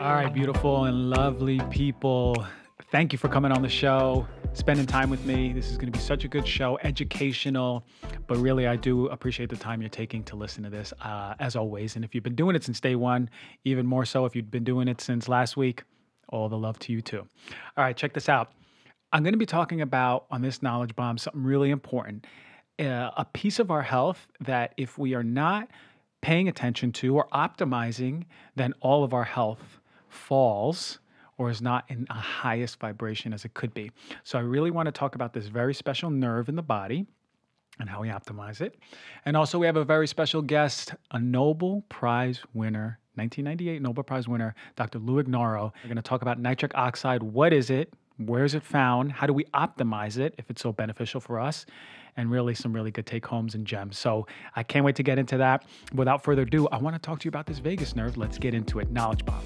All right, beautiful and lovely people. Thank you for coming on the show, spending time with me. This is going to be such a good show, educational, but really I do appreciate the time you're taking to listen to this as always. And if you've been doing it since day one, even more so if you've been doing it since last week, all the love to you too. All right, check this out. I'm going to be talking about on this knowledge bomb something really important, a piece of our health that if we are not paying attention to or optimizing, then all of our health falls or is not in the highest vibration as it could be. So I really want to talk about this very special nerve in the body and how we optimize it. And also we have a very special guest, a Nobel Prize winner, 1998 Nobel Prize winner, Dr. Lou Ignarro. We're going to talk about nitric oxide. What is it? Where is it found? How do we optimize it if it's so beneficial for us? And really some really good take homes and gems. So I can't wait to get into that. Without further ado, I want to talk to you about this vagus nerve. Let's get into it. Knowledge bomb.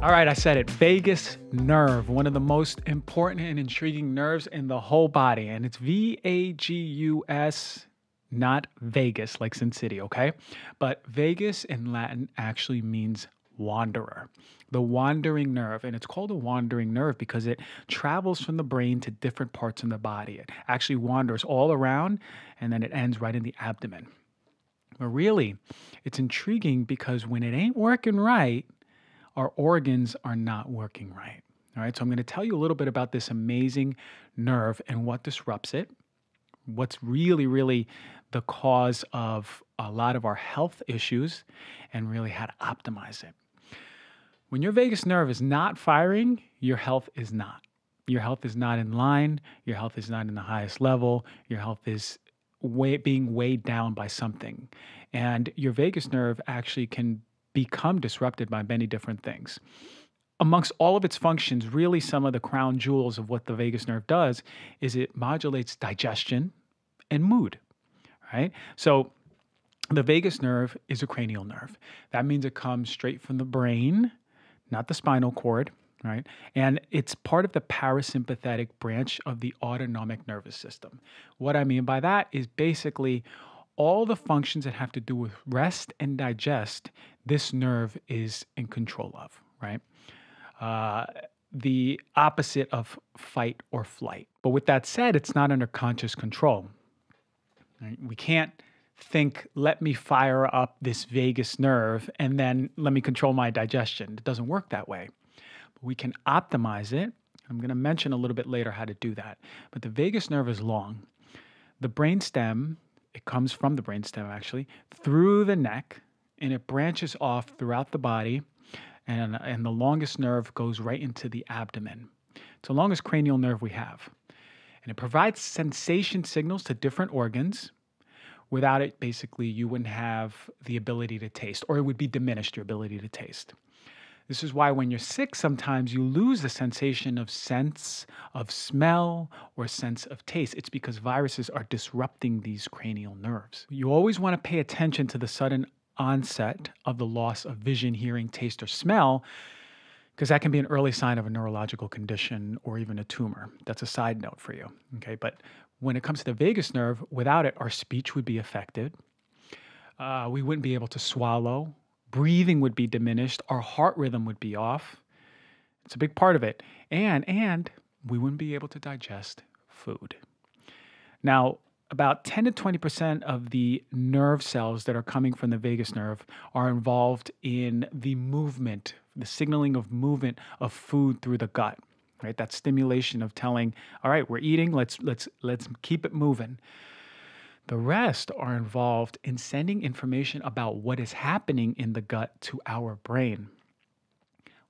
All right, I said it, vagus nerve, one of the most important and intriguing nerves in the whole body. And it's V-A-G-U-S, not Vegas, like Sin City, okay? But vagus in Latin actually means wanderer, the wandering nerve. And it's called a wandering nerve because it travels from the brain to different parts in the body. It actually wanders all around and then it ends right in the abdomen. But really, it's intriguing because when it ain't working right, our organs are not working right. All right, so I'm going to tell you a little bit about this amazing nerve and what disrupts it, what's really, really the cause of a lot of our health issues, and really how to optimize it. When your vagus nerve is not firing, your health is not. Your health is not in line. Your health is not in the highest level. Your health is being weighed down by something. And your vagus nerve actually can become disrupted by many different things. Amongst all of its functions, really some of the crown jewels of what the vagus nerve does is it modulates digestion and mood, right? So the vagus nerve is a cranial nerve. That means it comes straight from the brain, not the spinal cord, right? And it's part of the parasympathetic branch of the autonomic nervous system. What I mean by that is basically all the functions that have to do with rest and digest, this nerve is in control of, right? The opposite of fight or flight. But with that said, it's not under conscious control. Right? We can't think, let me fire up this vagus nerve and then let me control my digestion. It doesn't work that way. But we can optimize it. I'm going to mention a little bit later how to do that. But the vagus nerve is long. The brainstem, it comes from the brainstem actually, through the neck, and it branches off throughout the body, and the longest nerve goes right into the abdomen. It's the longest cranial nerve we have. And it provides sensation signals to different organs. Without it, basically, you wouldn't have the ability to taste, or it would be diminished, your ability to taste. This is why when you're sick, sometimes you lose the sensation of sense of smell or sense of taste. It's because viruses are disrupting these cranial nerves. You always want to pay attention to the sudden onset of the loss of vision, hearing, taste, or smell, because that can be an early sign of a neurological condition or even a tumor. That's a side note for you, okay? But when it comes to the vagus nerve, without it, our speech would be affected. We wouldn't be able to swallow. Breathing would be diminished. Our heart rhythm would be off. It's a big part of it. And we wouldn't be able to digest food. Now, about 10 to 20% of the nerve cells that are coming from the vagus nerve are involved in the movement, the signaling of movement of food through the gut, right? That stimulation of telling, all right, we're eating, let's keep it moving. The rest are involved in sending information about what is happening in the gut to our brain.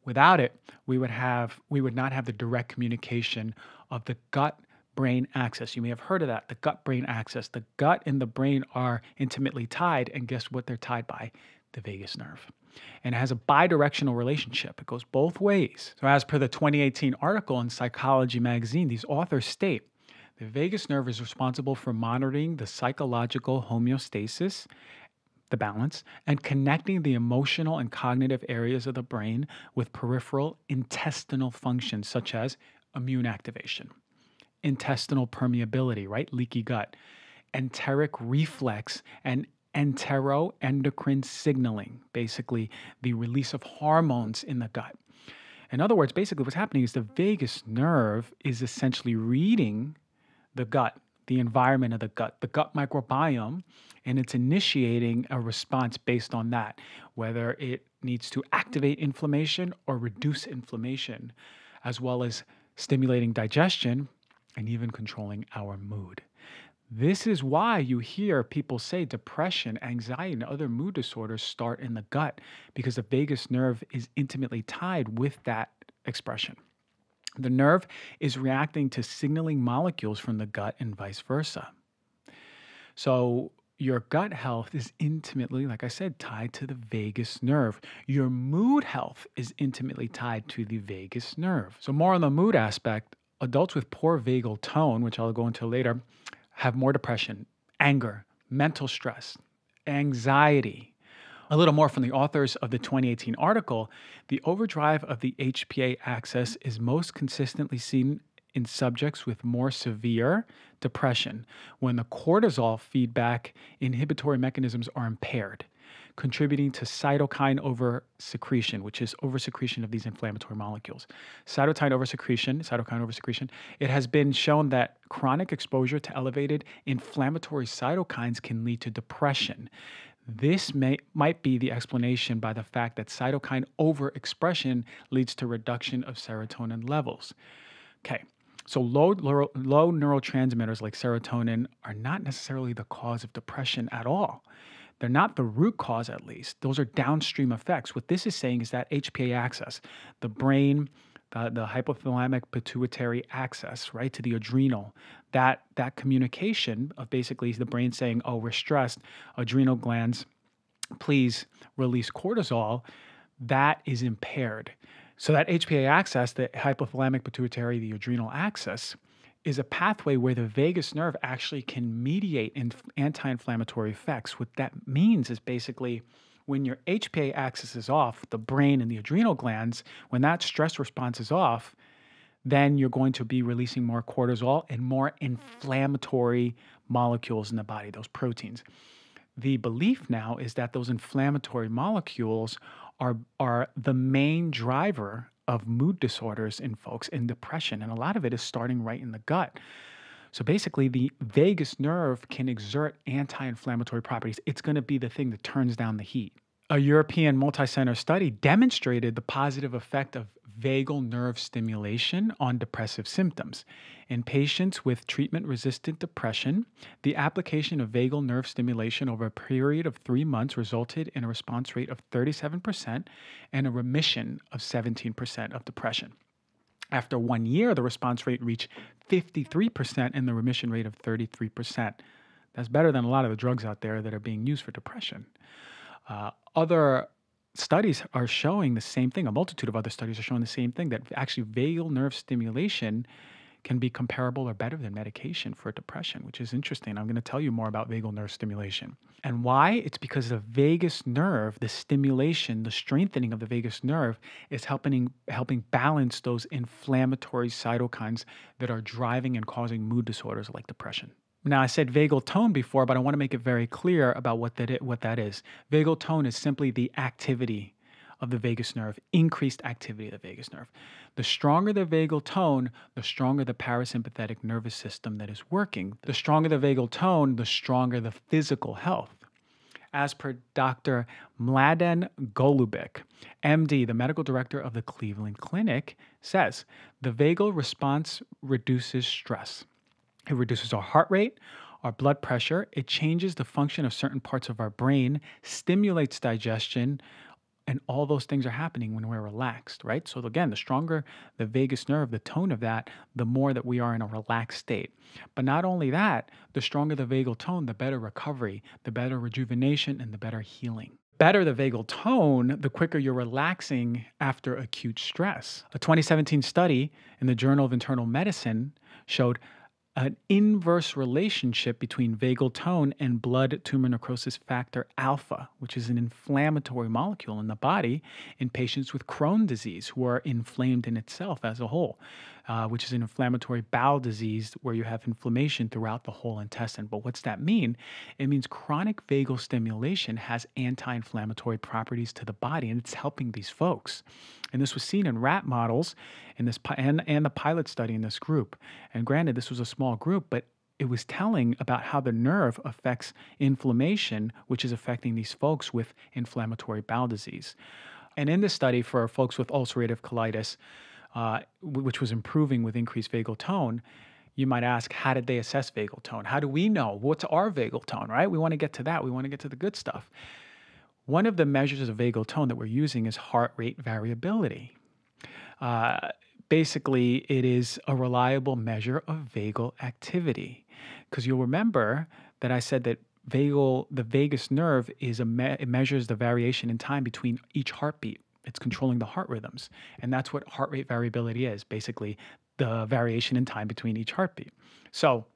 Without it, we would not have the direct communication of the gut-brain axis. You may have heard of that, the gut-brain axis. The gut and the brain are intimately tied, and guess what they're tied by? The vagus nerve. And it has a bidirectional relationship. It goes both ways. So as per the 2018 article in Psychology Magazine, these authors state, the vagus nerve is responsible for monitoring the psychological homeostasis, the balance, and connecting the emotional and cognitive areas of the brain with peripheral intestinal functions such as immune activation, intestinal permeability, right? Leaky gut, enteric reflex, and enteroendocrine signaling, basically the release of hormones in the gut. In other words, basically what's happening is the vagus nerve is essentially reading the gut, the environment of the gut microbiome, and it's initiating a response based on that, whether it needs to activate inflammation or reduce inflammation, as well as stimulating digestion and even controlling our mood. This is why you hear people say depression, anxiety, and other mood disorders start in the gut, because the vagus nerve is intimately tied with that expression. The nerve is reacting to signaling molecules from the gut and vice versa. So your gut health is intimately, like I said, tied to the vagus nerve. Your mood health is intimately tied to the vagus nerve. So more on the mood aspect, adults with poor vagal tone, which I'll go into later, have more depression, anger, mental stress, anxiety. A little more from the authors of the 2018 article, the overdrive of the HPA axis is most consistently seen in subjects with more severe depression when the cortisol feedback inhibitory mechanisms are impaired, contributing to cytokine oversecretion, which is oversecretion of these inflammatory molecules. Cytokine oversecretion, it has been shown that chronic exposure to elevated inflammatory cytokines can lead to depression. This might be the explanation by the fact that cytokine overexpression leads to reduction of serotonin levels. Okay, so low neurotransmitters like serotonin are not necessarily the cause of depression at all. They're not the root cause, at least. Those are downstream effects. What this is saying is that HPA axis, the brain, the hypothalamic pituitary axis, right, to the adrenal, that communication of basically the brain saying, oh, we're stressed, adrenal glands, please release cortisol, that is impaired. So that HPA axis, the hypothalamic pituitary, the adrenal axis, is a pathway where the vagus nerve actually can mediate anti-inflammatory effects. What that means is basically when your HPA axis is off, the brain and the adrenal glands, when that stress response is off, then you're going to be releasing more cortisol and more inflammatory molecules in the body, those proteins. The belief now is that those inflammatory molecules are the main driver of mood disorders in folks, in depression, and a lot of it is starting right in the gut. So basically, the vagus nerve can exert anti-inflammatory properties. It's going to be the thing that turns down the heat. A European multicenter study demonstrated the positive effect of vagal nerve stimulation on depressive symptoms. In patients with treatment-resistant depression, the application of vagal nerve stimulation over a period of 3 months resulted in a response rate of 37% and a remission of 17% of depression. After 1 year, the response rate reached 53% and the remission rate of 33%. That's better than a lot of the drugs out there that are being used for depression. Other studies are showing the same thing. A multitude of other studies are showing the same thing, that actually vagal nerve stimulation can be comparable or better than medication for depression, which is interesting. I'm going to tell you more about vagal nerve stimulation. And why? It's because the vagus nerve, the stimulation, the strengthening of the vagus nerve is helping balance those inflammatory cytokines that are driving and causing mood disorders like depression. Now, I said vagal tone before, but I want to make it very clear about what that is. Vagal tone is simply the activity of the vagus nerve, increased activity of the vagus nerve. The stronger the vagal tone, the stronger the parasympathetic nervous system that is working. The stronger the vagal tone, the stronger the physical health. As per Dr. Mladen Golubic, MD, the medical director of the Cleveland Clinic, says, the vagal response reduces stress. It reduces our heart rate, our blood pressure. It changes the function of certain parts of our brain, stimulates digestion, and all those things are happening when we're relaxed, right? So again, the stronger the vagus nerve, the tone of that, the more that we are in a relaxed state. But not only that, the stronger the vagal tone, the better recovery, the better rejuvenation, and the better healing. Better the vagal tone, the quicker you're relaxing after acute stress. A 2017 study in the Journal of Internal Medicine showed an inverse relationship between vagal tone and blood tumor necrosis factor alpha, which is an inflammatory molecule in the body in patients with Crohn's disease who are inflamed in itself as a whole, which is an inflammatory bowel disease where you have inflammation throughout the whole intestine. But what's that mean? It means chronic vagal stimulation has anti-inflammatory properties to the body, and it's helping these folks. And this was seen in rat models in this and the pilot study in this group. And granted, this was a small group, but it was telling about how the nerve affects inflammation, which is affecting these folks with inflammatory bowel disease. And in this study for folks with ulcerative colitis, which was improving with increased vagal tone, you might ask, how did they assess vagal tone? How do we know? What's our vagal tone, right? We want to get to that. We want to get to the good stuff. One of the measures of vagal tone that we're using is heart rate variability. Basically, it is a reliable measure of vagal activity, because you'll remember that I said that the vagus nerve is it measures the variation in time between each heartbeat. It's controlling the heart rhythms, and that's what heart rate variability is, basically the variation in time between each heartbeat. So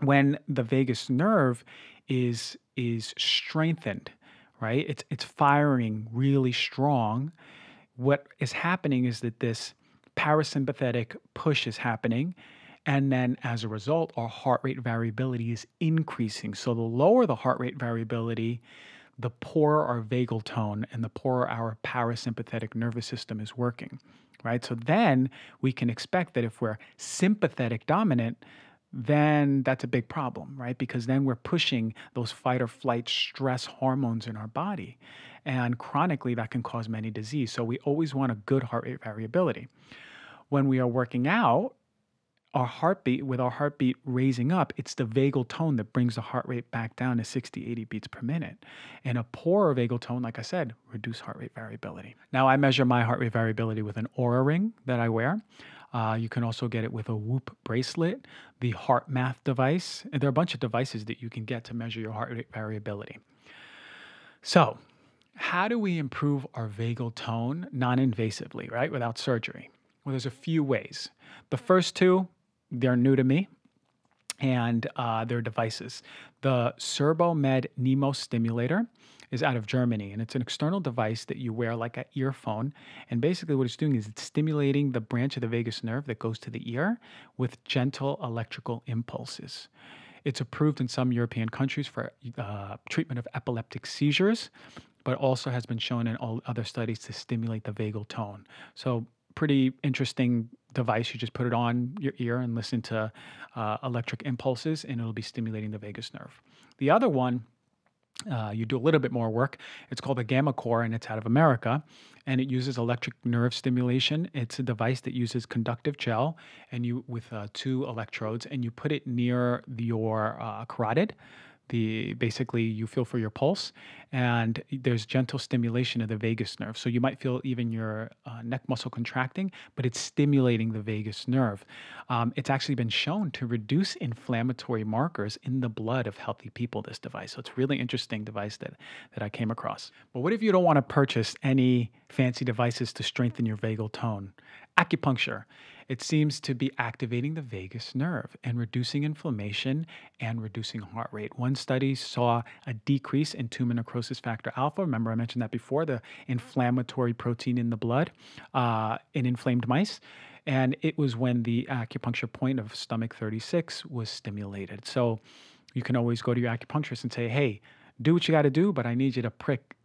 when the vagus nerve is strengthened, right, it's firing really strong, what is happening is that this parasympathetic push is happening, and then as a result, our heart rate variability is increasing. So the lower the heart rate variability, the poorer our vagal tone and the poorer our parasympathetic nervous system is working, right? So then we can expect that if we're sympathetic dominant, then that's a big problem, right? Because then we're pushing those fight or flight stress hormones in our body. And chronically, that can cause many diseases. So we always want a good heart rate variability. When we are working out, with our heartbeat raising up, it's the vagal tone that brings the heart rate back down to 60, 80 beats per minute. And a poorer vagal tone, like I said, reduces heart rate variability. Now, I measure my heart rate variability with an Oura ring that I wear. You can also get it with a Whoop bracelet, the HeartMath device. And there are a bunch of devices that you can get to measure your heart rate variability. So how do we improve our vagal tone non-invasively, right, without surgery? Well, there's a few ways. The first two, they're new to me, and they're devices. The CerboMed Nemos Stimulator is out of Germany, and it's an external device that you wear like an earphone. And basically what it's doing is it's stimulating the branch of the vagus nerve that goes to the ear with gentle electrical impulses. It's approved in some European countries for treatment of epileptic seizures, but also has been shown in all other studies to stimulate the vagal tone. So pretty interesting device. You just put it on your ear and listen to electric impulses, and it'll be stimulating the vagus nerve. The other one, you do a little bit more work. It's called the GammaCore, and it's out of America, and it uses electric nerve stimulation. It's a device that uses conductive gel, and you with 2 electrodes, and you put it near your carotid. Basically, you feel for your pulse, and there's gentle stimulation of the vagus nerve. So you might feel even your neck muscle contracting, but it's stimulating the vagus nerve. It's actually been shown to reduce inflammatory markers in the blood of healthy people, this device. So it's a really interesting device that I came across. But what if you don't want to purchase any fancy devices to strengthen your vagal tone? Acupuncture. It seems to be activating the vagus nerve and reducing inflammation and reducing heart rate. One study saw a decrease in tumor necrosis factor alpha. Remember, I mentioned that before, the inflammatory protein in the blood in inflamed mice. And it was when the acupuncture point of stomach 36 was stimulated. So you can always go to your acupuncturist and say, hey, do what you got to do, but I need you to prick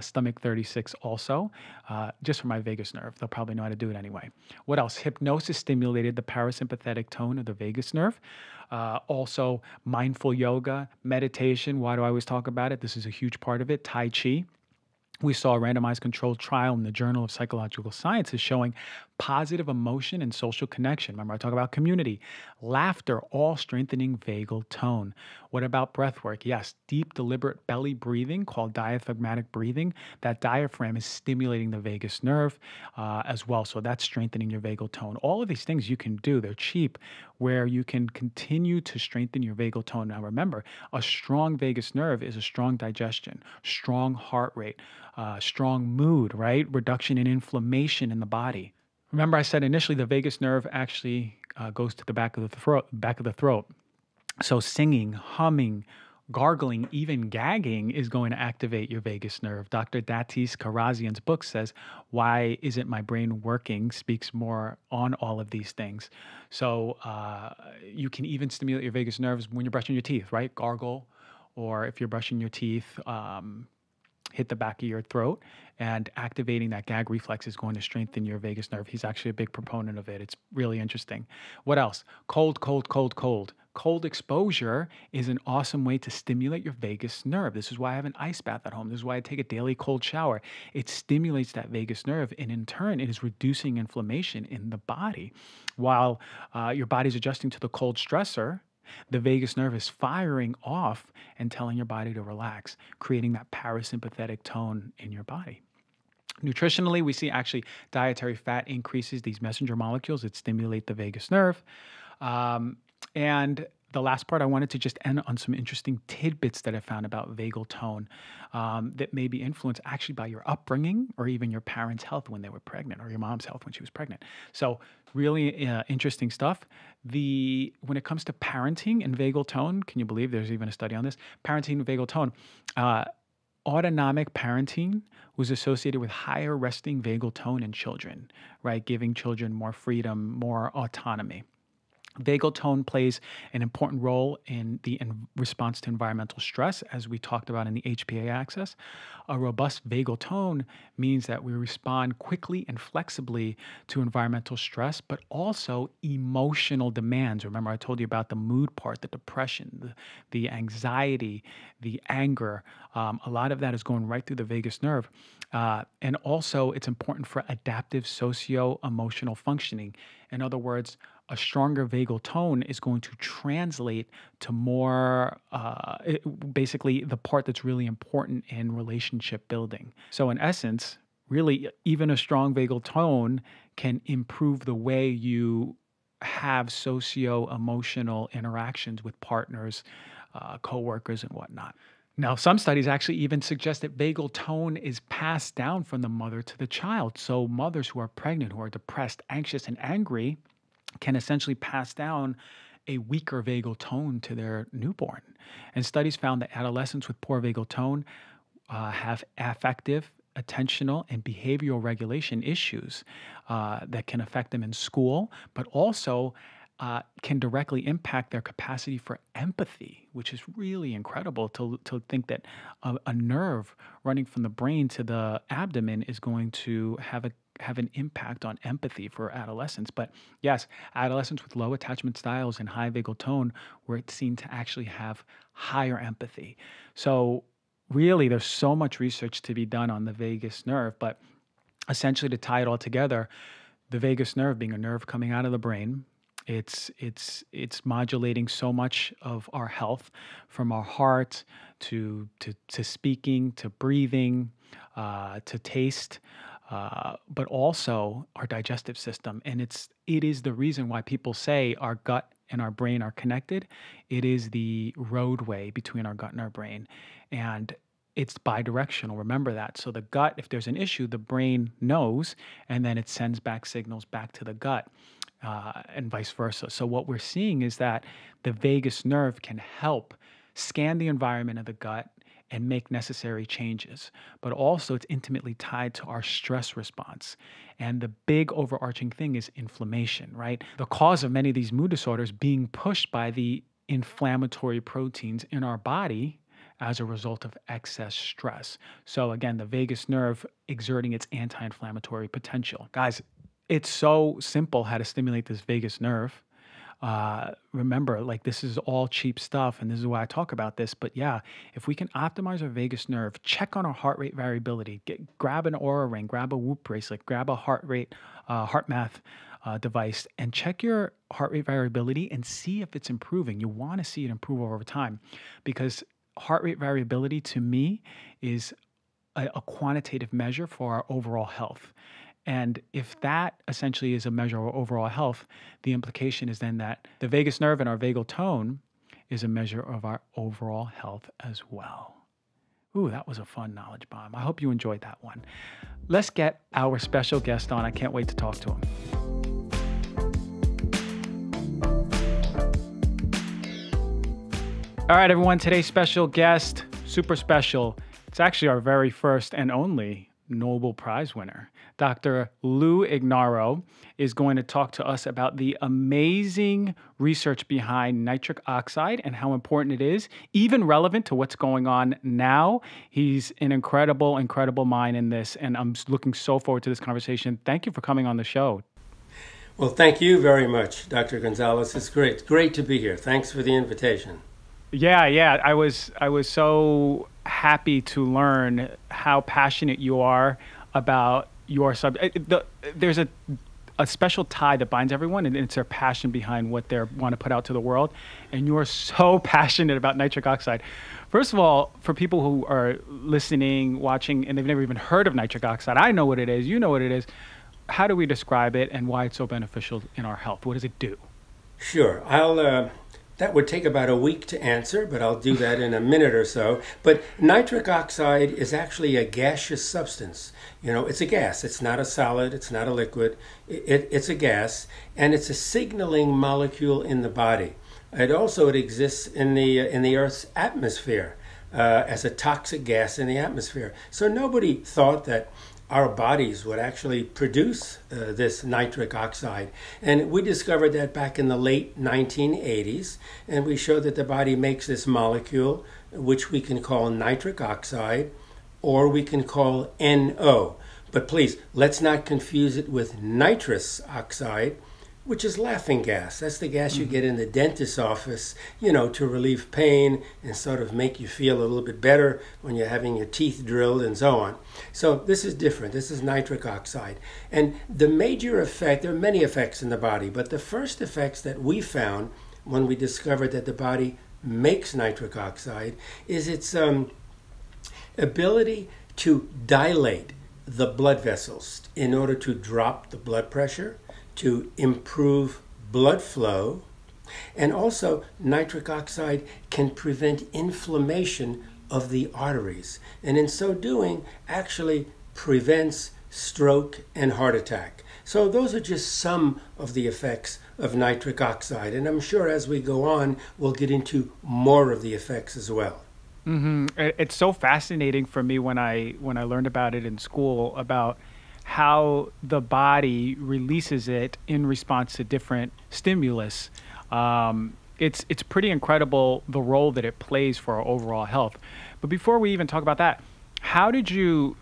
stomach 36 also, just for my vagus nerve. They'll probably know how to do it anyway. What else? Hypnosis stimulated the parasympathetic tone of the vagus nerve. Also, mindful yoga, meditation. Why do I always talk about it? This is a huge part of it. Tai Chi. We saw a randomized controlled trial in the Journal of Psychological Sciences showing positive emotion and social connection. Remember, I talk about community, laughter, all strengthening vagal tone. What about breath work? Yes, deep, deliberate belly breathing called diaphragmatic breathing. That diaphragm is stimulating the vagus nerve as well. So that's strengthening your vagal tone. All of these things you can do, they're cheap, where you can continue to strengthen your vagal tone. Now remember, a strong vagus nerve is a strong digestion, strong heart rate, strong mood, right? Reduction in inflammation in the body. Remember I said initially the vagus nerve actually goes to the back of the throat. So singing, humming, gargling, even gagging is going to activate your vagus nerve. Dr. Datis Karazian's book says, "Why Isn't My Brain Working?" speaks more on all of these things. So you can even stimulate your vagus nerves when you're brushing your teeth, right? Gargle, or if you're brushing your teeth, hit the back of your throat, and activating that gag reflex is going to strengthen your vagus nerve. He's actually a big proponent of it. It's really interesting. What else? Cold, cold, cold, cold. Cold exposure is an awesome way to stimulate your vagus nerve. This is why I have an ice bath at home. This is why I take a daily cold shower. It stimulates that vagus nerve, and in turn, it is reducing inflammation in the body. While your body's adjusting to the cold stressor, the vagus nerve is firing off and telling your body to relax, creating that parasympathetic tone in your body. Nutritionally, we see actually dietary fat increases these messenger molecules that stimulate the vagus nerve. And the last part, I wanted to just end on some interesting tidbits that I found about vagal tone that may be influenced actually by your upbringing or even your parents' health when they were pregnant, or your mom's health when she was pregnant. So really interesting stuff. When it comes to parenting and vagal tone, can you believe there's even a study on this? Parenting and vagal tone. Autonomic parenting was associated with higher resting vagal tone in children, right? Giving children more freedom, more autonomy. Vagal tone plays an important role in the response to environmental stress, as we talked about in the HPA axis. A robust vagal tone means that we respond quickly and flexibly to environmental stress, but also emotional demands. Remember, I told you about the mood part, the depression, the anxiety, the anger. A lot of that is going right through the vagus nerve. And also, it's important for adaptive socio-emotional functioning. In other words, a stronger vagal tone is going to translate to more, basically the part that's really important in relationship building. So in essence, really, even a strong vagal tone can improve the way you have socio-emotional interactions with partners, coworkers, and whatnot. Now, some studies actually even suggest that vagal tone is passed down from the mother to the child. So mothers who are pregnant, who are depressed, anxious, and angry can essentially pass down a weaker vagal tone to their newborn. And studies found that adolescents with poor vagal tone have affective, attentional, and behavioral regulation issues that can affect them in school, but also can directly impact their capacity for empathy, which is really incredible to think that a nerve running from the brain to the abdomen is going to have an impact on empathy for adolescents. But yes, adolescents with low attachment styles and high vagal tone were seen to actually have higher empathy. So really, there's so much research to be done on the vagus nerve, but essentially to tie it all together, the vagus nerve being a nerve coming out of the brain, it's modulating so much of our health, from our heart to speaking, to breathing, to taste, but also our digestive system. And it is the reason why people say our gut and our brain are connected. It is the roadway between our gut and our brain. And it's bidirectional, remember that. So the gut, if there's an issue, the brain knows, and then it sends back signals back to the gut and vice versa. So what we're seeing is that the vagus nerve can help scan the environment of the gut and make necessary changes, but also it's intimately tied to our stress response. And the big overarching thing is inflammation, right? The cause of many of these mood disorders being pushed by the inflammatory proteins in our body as a result of excess stress. So again, the vagus nerve exerting its anti-inflammatory potential. Guys, it's so simple how to stimulate this vagus nerve. Remember, like, this is all cheap stuff, and this is why I talk about this, but yeah, if we can optimize our vagus nerve, check on our heart rate variability, grab an Oura ring, grab a Whoop bracelet, grab a heart rate, HeartMath device, and check your heart rate variability and see if it's improving. You want to see it improve over time, because heart rate variability to me is a quantitative measure for our overall health. And if that essentially is a measure of overall health, the implication is then that the vagus nerve and our vagal tone is a measure of our overall health as well. Ooh, that was a fun knowledge bomb. I hope you enjoyed that one. Let's get our special guest on. I can't wait to talk to him. All right, everyone, today's special guest, super special. It's actually our very first and only Nobel Prize winner. Dr. Lou Ignarro is going to talk to us about the amazing research behind nitric oxide and how important it is, even relevant to what's going on now. He's an incredible, incredible mind in this, and I'm looking so forward to this conversation. Thank you for coming on the show. Well, thank you very much, Dr. Gonzalez. It's great to be here. Thanks for the invitation. Yeah. I was so happy to learn how passionate you are about your subject. There's a special tie that binds everyone, and it's their passion behind what they want to put out to the world. And you are so passionate about nitric oxide. First of all, for people who are listening, watching, and they've never even heard of nitric oxide, I know what it is. You know what it is. How do we describe it and why it's so beneficial in our health? What does it do? Sure. That would take about a week to answer, but I'll do that in a minute or so. But nitric oxide is actually a gaseous substance. You know, it's a gas. It's not a solid. It's not a liquid. It's a gas, and it's a signaling molecule in the body. It also exists in the Earth's atmosphere as a toxic gas in the atmosphere. So nobody thought that our bodies would actually produce this nitric oxide. And we discovered that back in the late 1980s, and we showed that the body makes this molecule, which we can call nitric oxide, or we can call NO. But please, let's not confuse it with nitrous oxide, which is laughing gas. That's the gas you get in the dentist's office, you know, to relieve pain and sort of make you feel a little bit better when you're having your teeth drilled and so on. So this is different. This is nitric oxide. And the major effect, there are many effects in the body, but the first effects that we found when we discovered that the body makes nitric oxide is its ability to dilate the blood vessels in order to drop the blood pressure, to improve blood flow, and also nitric oxide can prevent inflammation of the arteries, and in so doing actually prevents stroke and heart attack. So those are just some of the effects of nitric oxide, and I'm sure as we go on we'll get into more of the effects as well. Mm-hmm. It's so fascinating for me when I learned about it in school, about how the body releases it in response to different stimulus. It's pretty incredible the role that it plays for our overall health. But before we even talk about that, how did you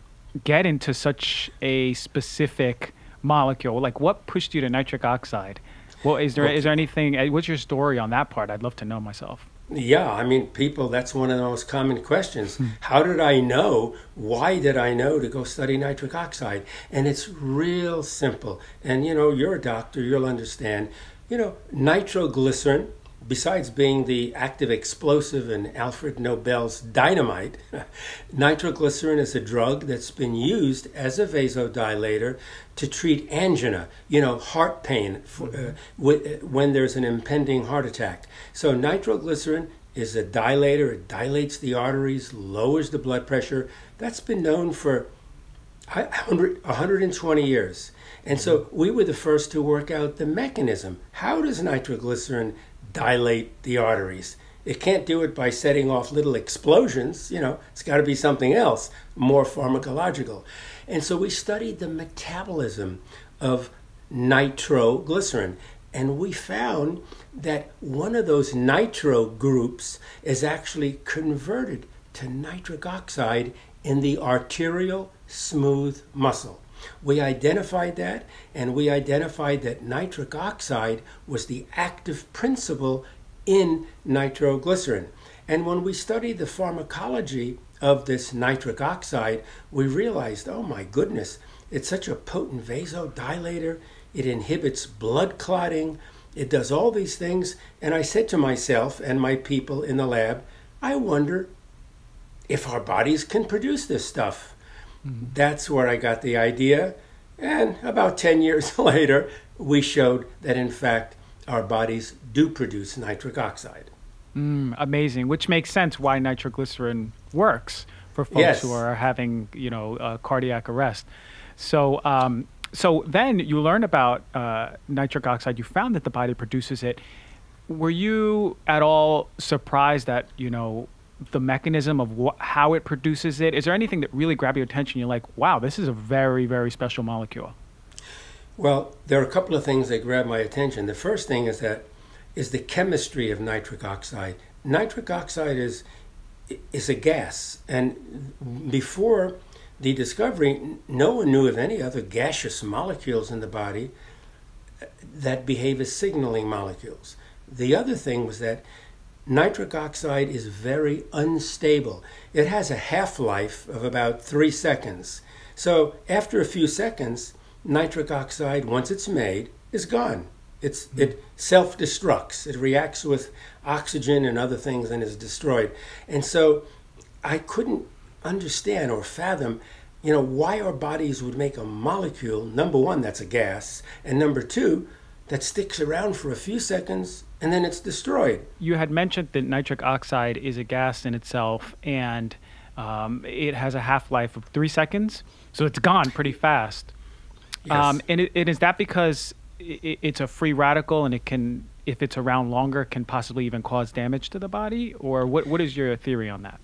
get into such a specific molecule? Like, what pushed you to nitric oxide? Well, is there anything, what's your story on that part? I'd love to know myself. Yeah, I mean, people, that's one of the most common questions. How did I know? Why did I know to go study nitric oxide? And it's real simple. And, you know, you're a doctor, you'll understand. You know, nitroglycerin, besides being the active explosive in Alfred Nobel's dynamite, nitroglycerin is a drug that's been used as a vasodilator to treat angina, you know, heart pain when there's an impending heart attack. So nitroglycerin is a dilator. It dilates the arteries, lowers the blood pressure. That's been known for 120 years. And so we were the first to work out the mechanism. How does nitroglycerin dilate the arteries? It can't do it by setting off little explosions, you know, it's got to be something else, more pharmacological. And so we studied the metabolism of nitroglycerin, and we found that one of those nitro groups is actually converted to nitric oxide in the arterial smooth muscle. We identified that, and we identified that nitric oxide was the active principle in nitroglycerin. And when we studied the pharmacology of this nitric oxide, we realized, oh my goodness, it's such a potent vasodilator. It inhibits blood clotting. It does all these things. And I said to myself and my people in the lab, I wonder if our bodies can produce this stuff. That's where I got the idea, and about 10 years later, we showed that, in fact, our bodies do produce nitric oxide. Amazing, which makes sense why nitroglycerin works for folks who are having, you know, cardiac arrest. So, so then you learn about nitric oxide. You found that the body produces it. Were you at all surprised that, you know, the mechanism of how it produces it? Is there anything that really grabbed your attention? You're like, wow, this is a very, very special molecule. Well, there are a couple of things that grabbed my attention. The first thing is that is the chemistry of nitric oxide. Nitric oxide is a gas, and before the discovery, no one knew of any other gaseous molecules in the body that behave as signaling molecules. The other thing was that nitric oxide is very unstable. It has a half-life of about 3 seconds. So after a few seconds, nitric oxide, once it's made, is gone. It self-destructs. It reacts with oxygen and other things and is destroyed. And so I couldn't understand or fathom, you know, why our bodies would make a molecule, number one, that's a gas, and number two, that sticks around for a few seconds and then it's destroyed. You had mentioned that nitric oxide is a gas in itself, and it has a half-life of 3 seconds, so it's gone pretty fast. Yes. And is that because it's a free radical and it can, if it's around longer, can possibly even cause damage to the body? Or what is your theory on that?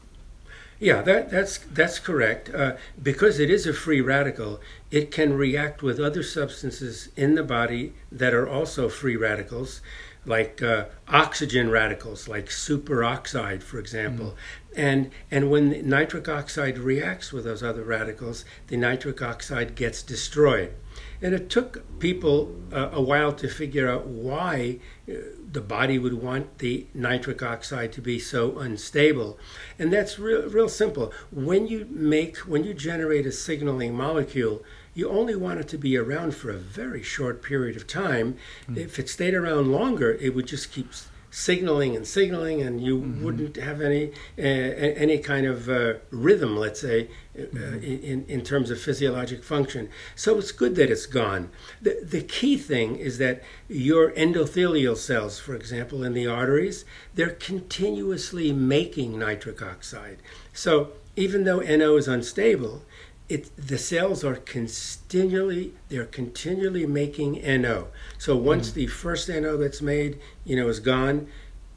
Yeah, that's correct. Because it is a free radical, it can react with other substances in the body that are also free radicals, like oxygen radicals, like superoxide, for example. Mm. And when nitric oxide reacts with those other radicals, the nitric oxide gets destroyed. And it took people a while to figure out why the body would want the nitric oxide to be so unstable. And that's real simple. When you generate a signaling molecule, you only want it to be around for a very short period of time. Mm. If it stayed around longer, it would just keep signaling, and you mm-hmm. wouldn't have any kind of rhythm, let's say, mm-hmm. in terms of physiologic function. So it's good that it's gone. The key thing is that your endothelial cells, for example, in the arteries, they're continuously making nitric oxide. So even though NO is unstable, the cells are continually making NO. So once the first NO that's made, you know, is gone,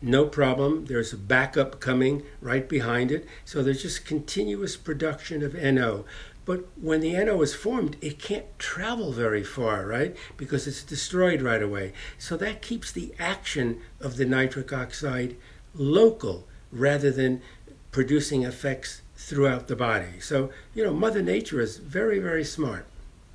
no problem. There's a backup coming right behind it. So there's just continuous production of NO. But when the NO is formed, it can't travel very far, right? Because it's destroyed right away. So that keeps the action of the nitric oxide local rather than producing effects throughout the body. So, you know, Mother Nature is very, very smart.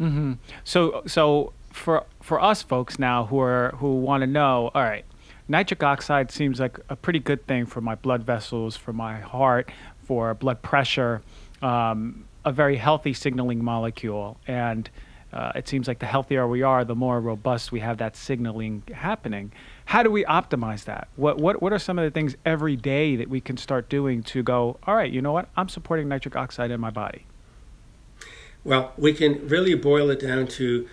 Mm-hmm. So for us folks now who want to know, all right, nitric oxide seems like a pretty good thing for my blood vessels, for my heart, for blood pressure, a very healthy signaling molecule. And it seems like the healthier we are, the more robust we have that signaling happening. How do we optimize that? What are some of the things every day that we can start doing to go, all right, you know what, I'm supporting nitric oxide in my body? Well, we can really boil it down to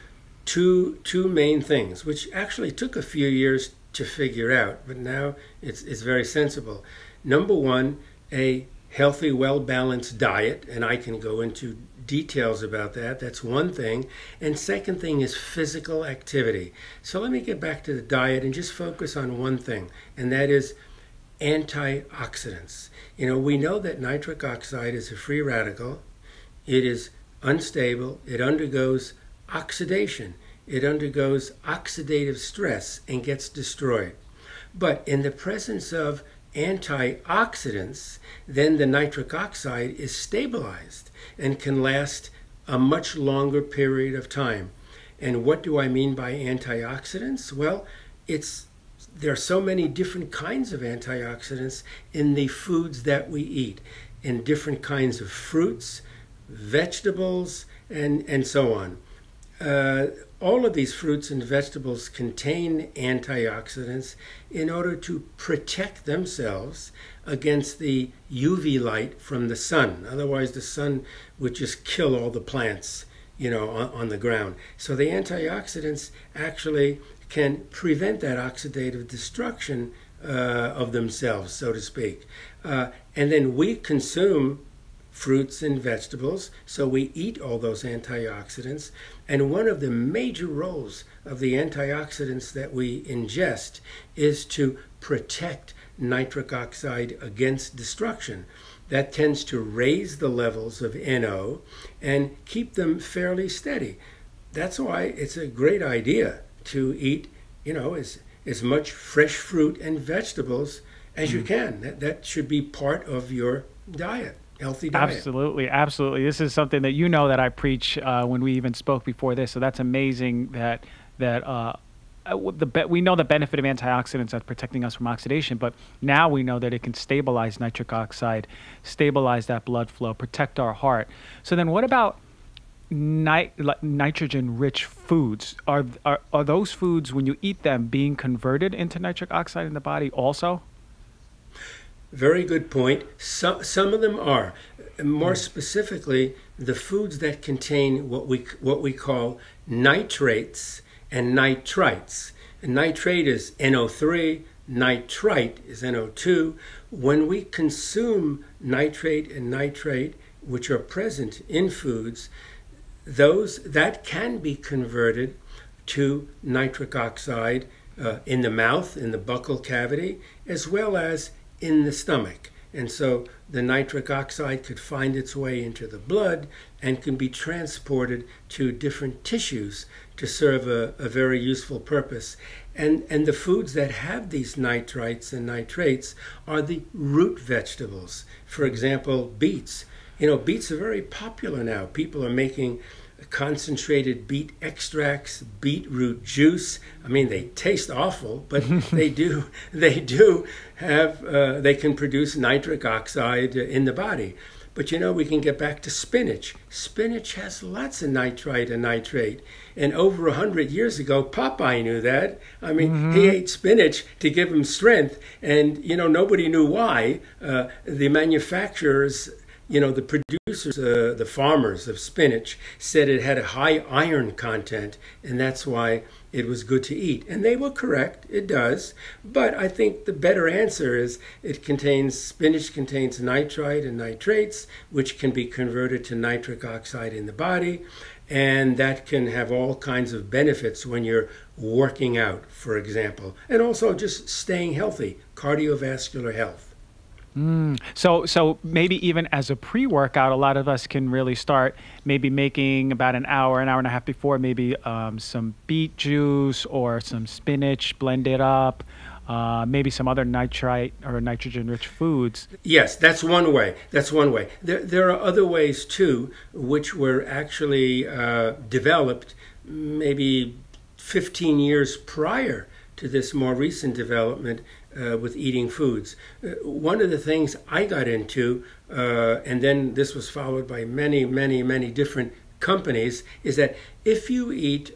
two main things, which actually took a few years to figure out, but now it's very sensible. Number one, a healthy, well-balanced diet, and I can go into details about that. That's one thing. And second thing is physical activity. So let me get back to the diet and just focus on one thing, and that is antioxidants. You know, we know that nitric oxide is a free radical. It is unstable. It undergoes oxidation. It undergoes oxidative stress and gets destroyed. But in the presence of antioxidants, then the nitric oxide is stabilized and can last a much longer period of time. And what do I mean by antioxidants? Well, there are so many different kinds of antioxidants in the foods that we eat, in different kinds of fruits, vegetables, and so on. All of these fruits and vegetables contain antioxidants in order to protect themselves against the UV light from the sun. Otherwise, the sun would just kill all the plants, you know, on the ground. So the antioxidants actually can prevent that oxidative destruction of themselves, so to speak. And then we consume fruits and vegetables, so we eat all those antioxidants. And one of the major roles of the antioxidants that we ingest is to protect nitric oxide against destruction. That tends to raise the levels of NO and keep them fairly steady. That's why it's a great idea to eat, you know, as much fresh fruit and vegetables as you can. That should be part of your diet. Healthy diet. Absolutely, absolutely. This is something that you know that I preach when we even spoke before this. So that's amazing that we know the benefit of antioxidants that's protecting us from oxidation, but now we know that it can stabilize nitric oxide, stabilize that blood flow, protect our heart. So then, what about nitrogen-rich foods? Are those foods, when you eat them, being converted into nitric oxide in the body also? Very good point. Some of them are. More specifically, the foods that contain what we call nitrates and nitrites. And nitrate is NO3, nitrite is NO2. When we consume nitrate and nitrite, which are present in foods, that can be converted to nitric oxide in the mouth, in the buccal cavity, as well as in the stomach. And so the nitric oxide could find its way into the blood and can be transported to different tissues to serve a very useful purpose. And the foods that have these nitrites and nitrates are the root vegetables. For example, beets. You know, beets are very popular now. People are making concentrated beet extracts, beetroot juice. I mean, they taste awful, but they do have, they can produce nitric oxide in the body. But you know, we can get back to spinach. Spinach has lots of nitrite and nitrate. And over 100 years ago, Popeye knew that. I mean, he ate spinach to give him strength. And, you know, nobody knew why. The manufacturers, you know, the producers, the farmers of spinach said it had a high iron content, and that's why it was good to eat. And they were correct, it does. But I think the better answer is spinach contains nitrite and nitrates, which can be converted to nitric oxide in the body. And that can have all kinds of benefits when you're working out, for example, and also just staying healthy, cardiovascular health. So maybe even as a pre-workout, a lot of us can really start maybe making about an hour and a half before, maybe some beet juice or some spinach blended up, maybe some other nitrite or nitrogen-rich foods. Yes, that's one way. That's one way. There are other ways too, which were actually developed maybe 15 years prior to this more recent development with eating foods. One of the things I got into, and then this was followed by many, many, many different companies, is that if you eat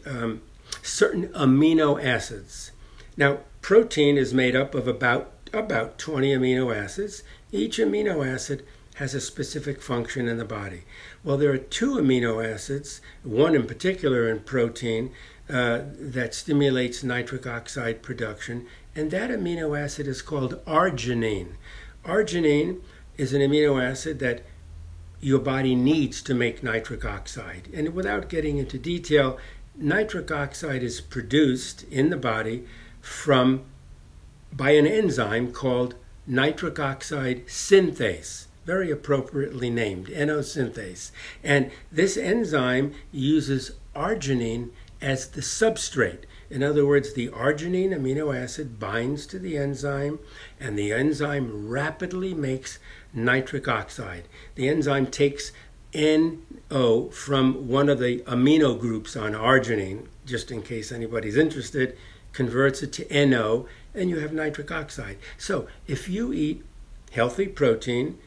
certain amino acids, now protein is made up of about 20 amino acids. Each amino acid has a specific function in the body. Well, there are two amino acids, one in particular in protein, that stimulates nitric oxide production, and that amino acid is called arginine. Arginine is an amino acid that your body needs to make nitric oxide. And without getting into detail, nitric oxide is produced in the body by an enzyme called nitric oxide synthase, very appropriately named, NO synthase. And this enzyme uses arginine as the substrate. In other words, the arginine amino acid binds to the enzyme, and the enzyme rapidly makes nitric oxide. The enzyme takes NO from one of the amino groups on arginine, just in case anybody's interested, converts it to NO, and you have nitric oxide. So if you eat healthy protein,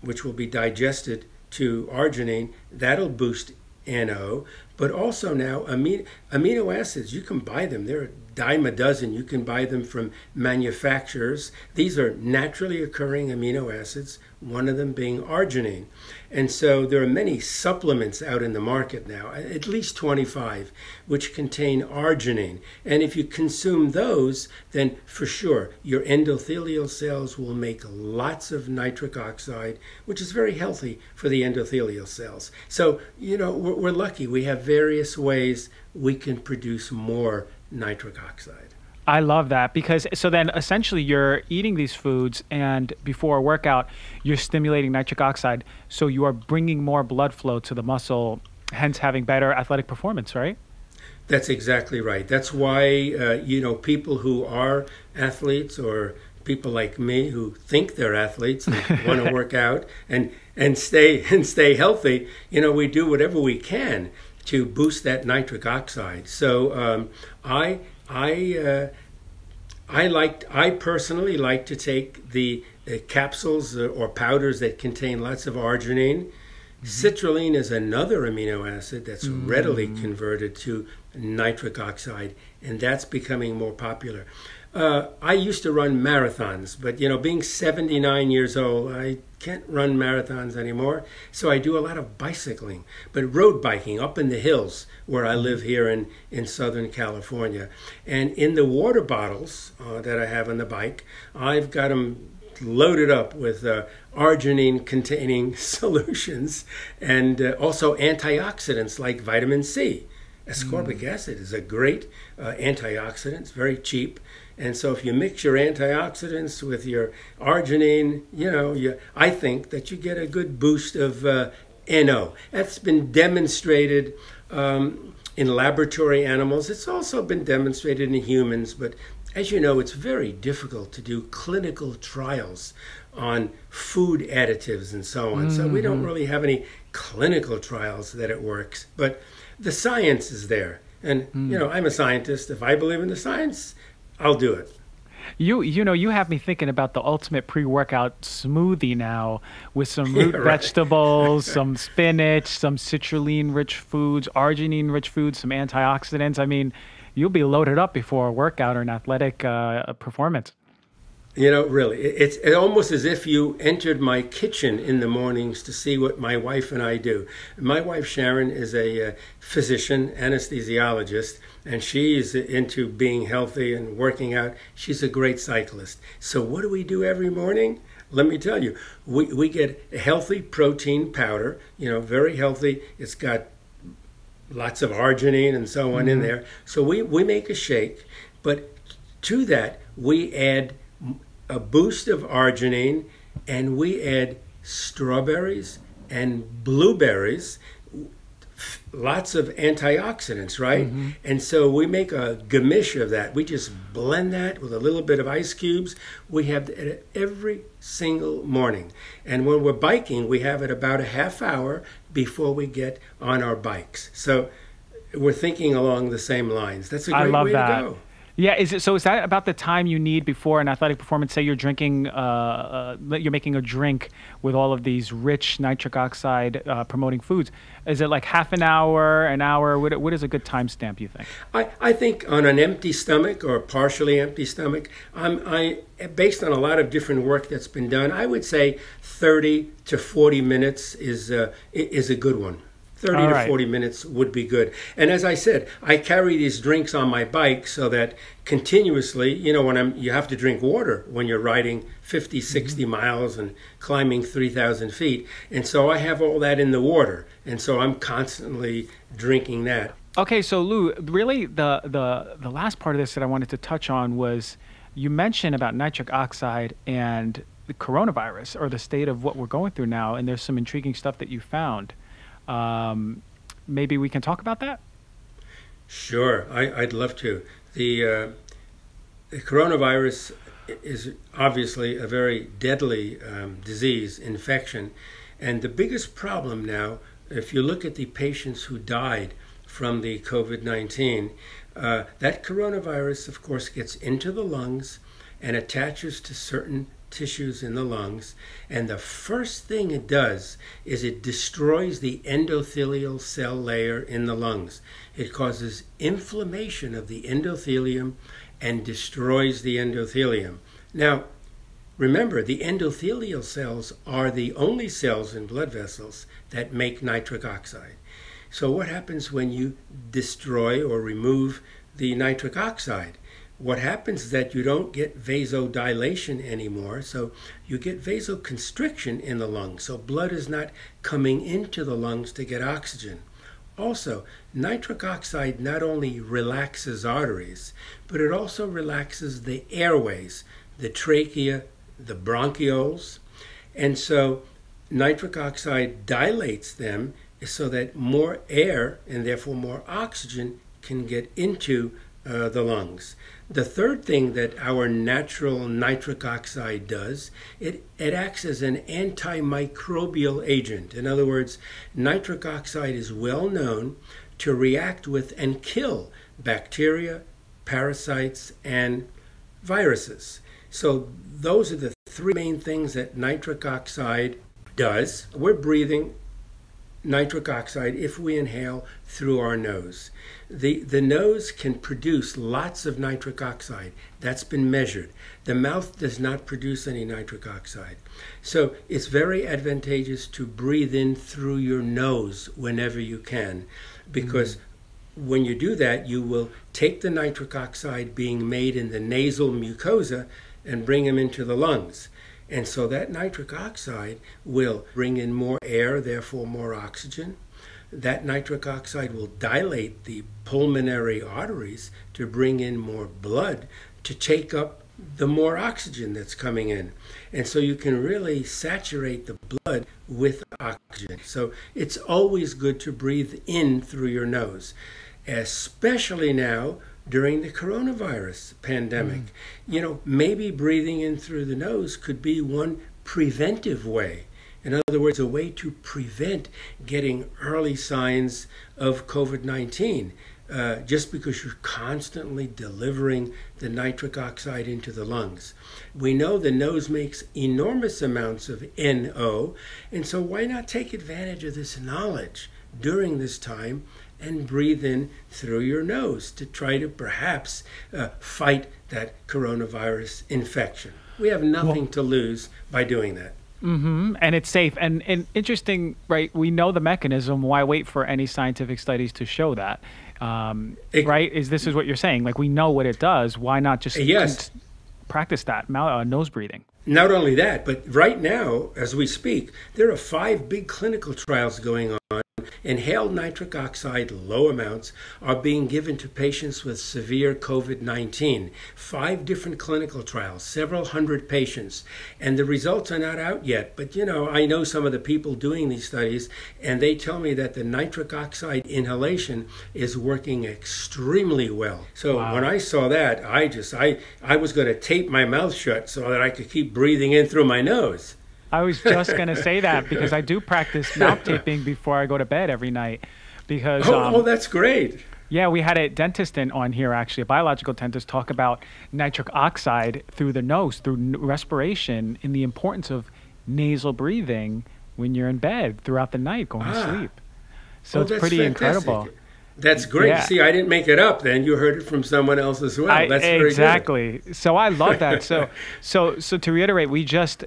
which will be digested to arginine, that'll boost NO, but also now amino acids. You can buy them. They're a dime a dozen. You can buy them from manufacturers. These are naturally occurring amino acids, one of them being arginine. And so there are many supplements out in the market now, at least 25, which contain arginine. And if you consume those, then for sure, your endothelial cells will make lots of nitric oxide, which is very healthy for the endothelial cells. So, you know, we're lucky. We have various ways we can produce more nitric oxide. I love that, because so then essentially you're eating these foods, and before a workout you're stimulating nitric oxide, so you are bringing more blood flow to the muscle, hence having better athletic performance, right? That's exactly right. That's why you know, people who are athletes, or people like me who think they're athletes and want to work out and stay healthy, you know, we do whatever we can to boost that nitric oxide. So I personally like to take the capsules or powders that contain lots of arginine. Mm-hmm. Citrulline is another amino acid that's mm-hmm. readily converted to nitric oxide, and that's becoming more popular. I used to run marathons, but you know, being 79 years old, I can't run marathons anymore, so I do a lot of bicycling, but road biking up in the hills where I live here in Southern California. And in the water bottles that I have on the bike, I've got them loaded up with arginine-containing solutions, and also antioxidants like vitamin C. Ascorbic acid is a great antioxidant. It's very cheap. And so if you mix your antioxidants with your arginine, you know, I think that you get a good boost of NO. That's been demonstrated in laboratory animals. It's also been demonstrated in humans. But as you know, it's very difficult to do clinical trials on food additives and so on. Mm-hmm. So we don't really have any clinical trials that it works. But the science is there. And, you know, I'm a scientist. If I believe in the science, I'll do it. You know, you have me thinking about the ultimate pre-workout smoothie now, with some root vegetables, some spinach, some citrulline-rich foods, arginine-rich foods, some antioxidants. I mean, you'll be loaded up before a workout or an athletic performance. You know, really, it's almost as if you entered my kitchen in the mornings to see what my wife and I do. My wife, Sharon, is a physician, anesthesiologist, and she's into being healthy and working out. She's a great cyclist. So what do we do every morning? Let me tell you, we get a healthy protein powder, you know, very healthy. It's got lots of arginine and so on in there. So we make a shake, but to that we add a boost of arginine, and we add strawberries and blueberries, lots of antioxidants, right? Mm-hmm. And so we make a gamish of that. We just blend that with a little bit of ice cubes. We have it every single morning. And when we're biking, we have it about a half hour before we get on our bikes. So we're thinking along the same lines. That's a great way to go. Yeah, is that about the time you need before an athletic performance? Say you're drinking, you're making a drink with all of these rich nitric oxide promoting foods. Is it like half an hour? What is a good timestamp, you think? I think on an empty stomach or partially empty stomach, based on a lot of different work that's been done, I would say 30 to 40 minutes is a good one. 30 to 40 minutes would be good. And as I said, I carry these drinks on my bike so that continuously, you know, when you have to drink water when you're riding 50, 60 miles and climbing 3,000 feet. And so I have all that in the water. And so I'm constantly drinking that. Okay, so Lou, really the last part of this that I wanted to touch on was you mentioned about nitric oxide and the coronavirus, or the state of what we're going through now. And there's some intriguing stuff that you found. Maybe we can talk about that? Sure, I'd love to. The coronavirus is obviously a very deadly disease, infection. And the biggest problem now, if you look at the patients who died from the COVID-19, that coronavirus, of course, gets into the lungs and attaches to certain tissues in the lungs, and the first thing it does is it destroys the endothelial cell layer in the lungs. It causes inflammation of the endothelium and destroys the endothelium. Now, remember, the endothelial cells are the only cells in blood vessels that make nitric oxide. So what happens when you destroy or remove the nitric oxide? What happens is that you don't get vasodilation anymore, so you get vasoconstriction in the lungs, so blood is not coming into the lungs to get oxygen. Also, nitric oxide not only relaxes arteries, but it also relaxes the airways, the trachea, the bronchioles, and so nitric oxide dilates them so that more air, and therefore more oxygen, can get into the lungs. The third thing that our natural nitric oxide does, it acts as an antimicrobial agent. In other words, nitric oxide is well known to react with and kill bacteria, parasites, and viruses. So those are the three main things that nitric oxide does. We're breathing nitric oxide if we inhale through our nose. The nose can produce lots of nitric oxide. That's been measured. The mouth does not produce any nitric oxide. So it's very advantageous to breathe in through your nose whenever you can, because when you do that, you will take the nitric oxide being made in the nasal mucosa and bring them into the lungs. And so that nitric oxide will bring in more air, therefore more oxygen. That nitric oxide will dilate the pulmonary arteries to bring in more blood to take up the more oxygen that's coming in. And so you can really saturate the blood with oxygen. So it's always good to breathe in through your nose, especially now during the coronavirus pandemic. You know, maybe breathing in through the nose could be one preventive way. In other words, a way to prevent getting early signs of COVID-19. Just because you're constantly delivering the nitric oxide into the lungs. We know the nose makes enormous amounts of NO, and so why not take advantage of this knowledge during this time and breathe in through your nose to try to perhaps fight that coronavirus infection? We have nothing to lose by doing that. And it's safe. And interesting, right? We know the mechanism. Why wait for any scientific studies to show that? Right? This is what you're saying. Like, we know what it does. Why not just practice that nose breathing? Not only that, but right now, as we speak, there are 5 big clinical trials going on. Inhaled nitric oxide, low amounts, are being given to patients with severe COVID-19. 5 different clinical trials, several hundred patients. And the results are not out yet. But, you know, I know some of the people doing these studies, and they tell me that the nitric oxide inhalation is working extremely well. So when I saw that, I was going to tape my mouth shut so that I could keep breathing in through my nose. I was just going to say that, because I do practice mouth taping before I go to bed every night. Because that's great. Yeah, we had a dentist on here, actually, a biological dentist, talk about nitric oxide through the nose, through respiration, and the importance of nasal breathing when you're in bed throughout the night going to sleep. So it's pretty incredible. That's great. Yeah. See, I didn't make it up then. You heard it from someone else as well. That's very good. So I love that. So to reiterate, we just...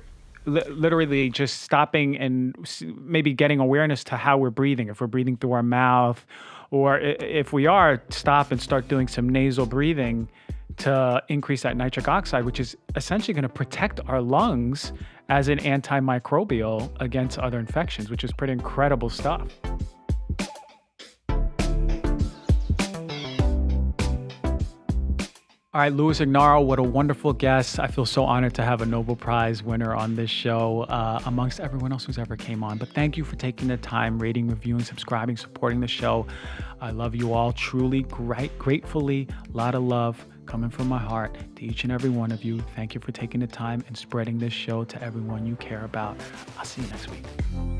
literally just stopping and maybe getting awareness to how we're breathing. If we're breathing through our mouth, or if we are, stop and start doing some nasal breathing to increase that nitric oxide, which is essentially going to protect our lungs as an antimicrobial against other infections, which is pretty incredible stuff. All right, Lou Ignarro, what a wonderful guest. I feel so honored to have a Nobel Prize winner on this show, amongst everyone else who's ever came on. But thank you for taking the time, rating, reviewing, subscribing, supporting the show. I love you all truly, gratefully. A lot of love coming from my heart to each and every one of you. Thank you for taking the time and spreading this show to everyone you care about. I'll see you next week.